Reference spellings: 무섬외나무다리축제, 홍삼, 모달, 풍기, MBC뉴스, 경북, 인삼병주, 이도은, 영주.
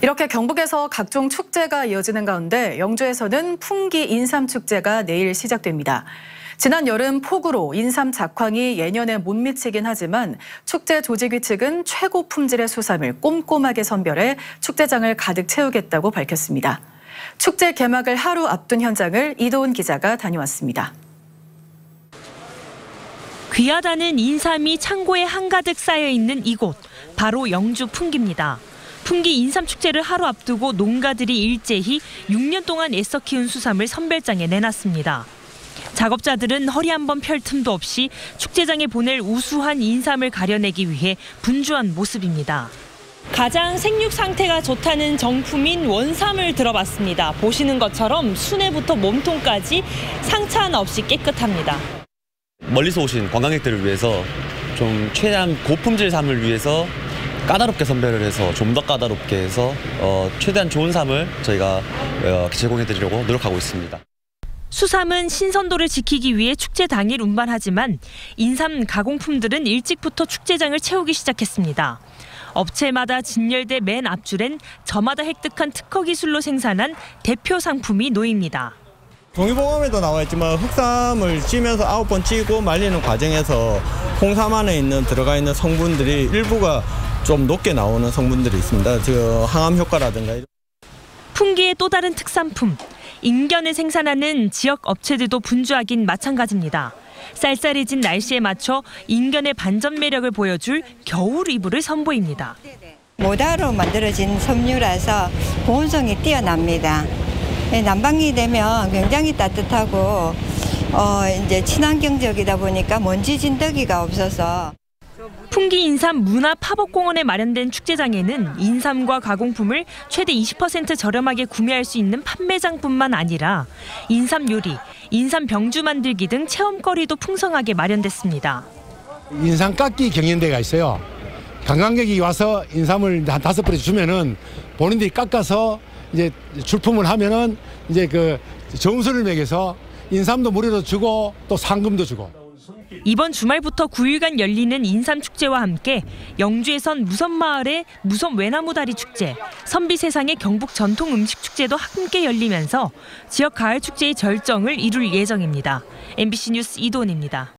이렇게 경북에서 각종 축제가 이어지는 가운데 영주에서는 풍기 인삼축제가 내일 시작됩니다. 지난 여름 폭우로 인삼 작황이 예년에 못 미치긴 하지만 축제 조직위 측은 최고 품질의 수삼을 꼼꼼하게 선별해 축제장을 가득 채우겠다고 밝혔습니다. 축제 개막을 하루 앞둔 현장을 이도은 기자가 다녀왔습니다. 귀하다는 인삼이 창고에 한가득 쌓여있는 이곳, 바로 영주 풍기입니다. 풍기 인삼축제를 하루 앞두고 농가들이 일제히 6년 동안 애써 키운 수삼을 선별장에 내놨습니다. 작업자들은 허리 한번 펼 틈도 없이 축제장에 보낼 우수한 인삼을 가려내기 위해 분주한 모습입니다. 가장 생육 상태가 좋다는 정품인 원삼을 들어봤습니다. 보시는 것처럼 순에부터 몸통까지 상처 하나 없이 깨끗합니다. 멀리서 오신 관광객들을 위해서 좀 최대한 고품질 삼을 위해서 까다롭게 선별을 해서 좀 더 까다롭게 해서 최대한 좋은 삼을 저희가 제공해드리려고 노력하고 있습니다. 수삼은 신선도를 지키기 위해 축제 당일 운반하지만 인삼 가공품들은 일찍부터 축제장을 채우기 시작했습니다. 업체마다 진열대 맨 앞줄엔 저마다 획득한 특허 기술로 생산한 대표 상품이 놓입니다. 종이보감에도 나와 있지만 흑삼을 찌면서 9번 찌고 말리는 과정에서 홍삼 안에 들어가 있는 성분들이 일부가 좀 높게 나오는 성분들이 있습니다. 그 항암 효과라든가. 풍기의 또 다른 특산품, 인견을 생산하는 지역 업체들도 분주하긴 마찬가지입니다. 쌀쌀해진 날씨에 맞춰 인견의 반전 매력을 보여줄 겨울 이불을 선보입니다. 모다로 만들어진 섬유라서 보온성이 뛰어납니다. 난방이 되면 굉장히 따뜻하고 이제 친환경적이다 보니까 먼지 진드기가 없어서. 풍기 인삼 문화 팝업공원에 마련된 축제장에는 인삼과 가공품을 최대 20% 저렴하게 구매할 수 있는 판매장뿐만 아니라 인삼 요리, 인삼 병주 만들기 등 체험거리도 풍성하게 마련됐습니다. 인삼 깎기 경연대회가 있어요. 관광객이 와서 인삼을 한 5뿌리 주면은 본인들이 깎아서 이제 출품을 하면은 이제 그 점수를 매겨서 인삼도 무료로 주고 또 상금도 주고. 이번 주말부터 9일간 열리는 인삼축제와 함께 영주에선 무섬마을의 무섬외나무다리축제, 선비세상의 경북 전통음식축제도 함께 열리면서 지역 가을축제의 절정을 이룰 예정입니다. MBC 뉴스 이도은입니다.